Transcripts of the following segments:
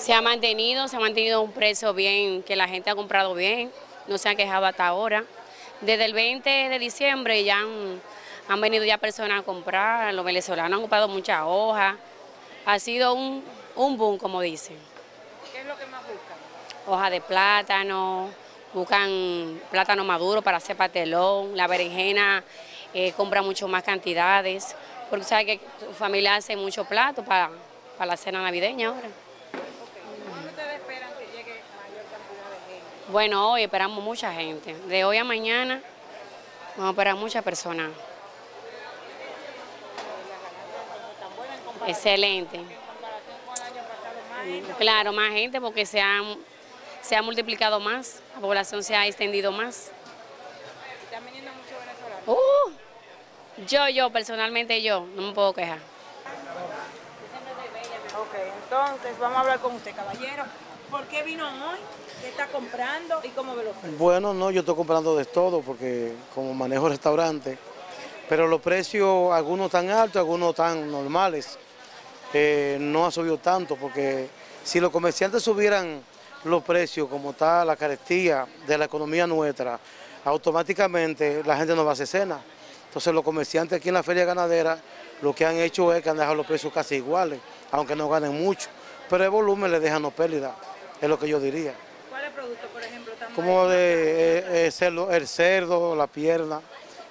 Se ha mantenido un precio bien, que la gente ha comprado bien, no se han quejado hasta ahora. Desde el 20 de diciembre ya han venido ya personas a comprar, los venezolanos han comprado muchas hojas, ha sido un boom, como dicen. ¿Qué es lo que más buscan? Hojas de plátano, buscan plátano maduro para hacer pastelón, la berenjena compra mucho más cantidades, porque sabe que su familia hace muchos platos para la cena navideña ahora. ¿Cuándo ustedes esperan que llegue mayor cantidad de gente? Bueno, hoy esperamos mucha gente, de hoy a mañana vamos a esperar muchas personas. Excelente. En comparación con el año pasado, más gente. Claro, más gente porque se ha multiplicado más, la población se ha extendido más. ¿Están viniendo muchos venezolanos? Yo personalmente no me puedo quejar. Ok, entonces vamos a hablar con usted, caballero. ¿Por qué vino hoy? ¿Qué está comprando y cómo ve los precios? Bueno, no, yo estoy comprando de todo porque como manejo restaurante, pero los precios, algunos tan altos, algunos tan normales. No ha subido tanto porque si los comerciantes subieran los precios como está la carestía de la economía nuestra, automáticamente la gente no va a hacer cena. Entonces los comerciantes aquí en la feria ganadera lo que han hecho es que han dejado los precios casi iguales, aunque no ganen mucho, pero el volumen les dejan no pérdida, es lo que yo diría. ¿Cuáles productos, por ejemplo? Como el cerdo, la pierna,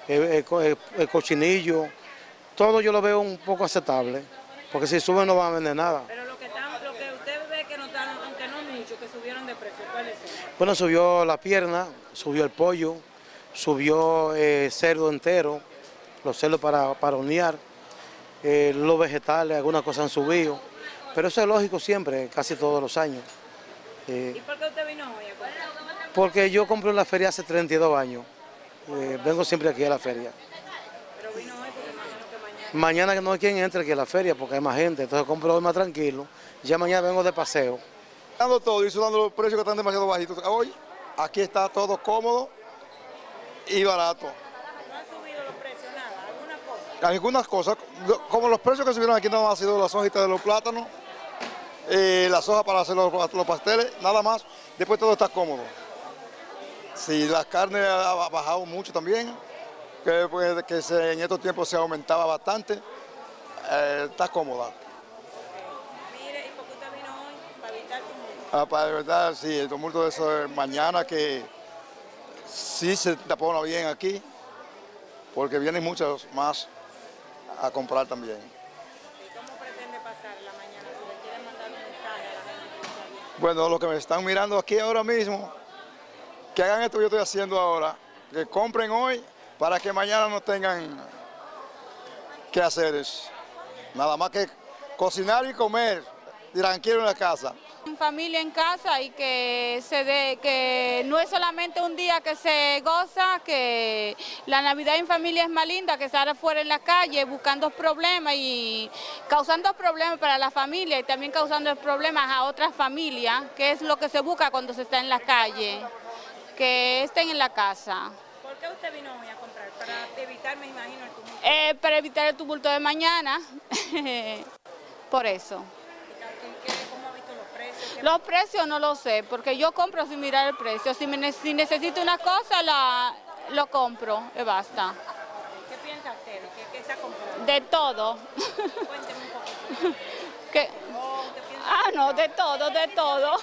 el cochinillo, todo yo lo veo un poco aceptable, porque si suben no van a vender nada. Pero bueno, subió la pierna, subió el pollo, subió cerdo entero, los cerdos para hornear, los vegetales, algunas cosas han subido. Pero eso es lógico siempre, casi todos los años. ¿Y por qué usted vino hoy? Porque yo compré en la feria hace 32 años. Vengo siempre aquí a la feria. ¿Pero vino hoy porque mañana que mañana? Mañana no hay quien entre aquí a la feria porque hay más gente, entonces compro hoy más tranquilo. Ya mañana vengo de paseo. Dando todo y sudando los precios que están demasiado bajitos. Hoy aquí está todo cómodo y barato. ¿No han subido los precios nada? ¿Algunas cosas? Algunas cosas, como los precios que subieron aquí no han sido las hojitas de los plátanos, las hojas para hacer los pasteles, nada más. Después todo está cómodo. Sí, la carne ha bajado mucho también, que en estos tiempos se aumentaba bastante, está cómoda. Para de verdad, sí, el tumulto de eso de mañana que sí se tapona bien aquí, porque vienen muchos más a comprar también. ¿Y cómo pretende pasar la mañana? ¿Le quieren mandar un mensaje a la gente? Bueno, los que me están mirando aquí ahora mismo, que hagan esto que yo estoy haciendo ahora, que compren hoy para que mañana no tengan que hacer eso. Nada más que cocinar y comer, tranquilo en la casa. En familia, en casa, y que que no es solamente un día que se goza, que la Navidad en familia es más linda que estar afuera en la calle buscando problemas y causando problemas para la familia y también causando problemas a otras familias, que es lo que se busca cuando se está en la calle, que estén en la casa. ¿Por qué usted vino hoy a comprar? Para evitar, me imagino, el tumulto. Para evitar el tumulto de mañana, por eso. Los precios no lo sé, porque yo compro sin mirar el precio. Si necesito una cosa, lo compro y basta. ¿Qué piensa hacer? ¿Qué está comprando? De todo. Cuénteme un poco. De todo.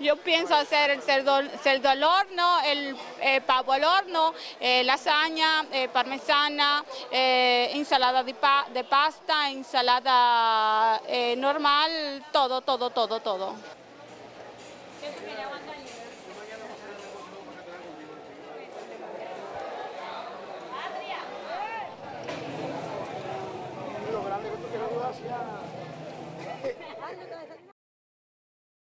Yo pienso hacer el cerdo al horno, el pavo al horno, lasaña, parmesana, ensalada de pasta, ensalada normal, todo.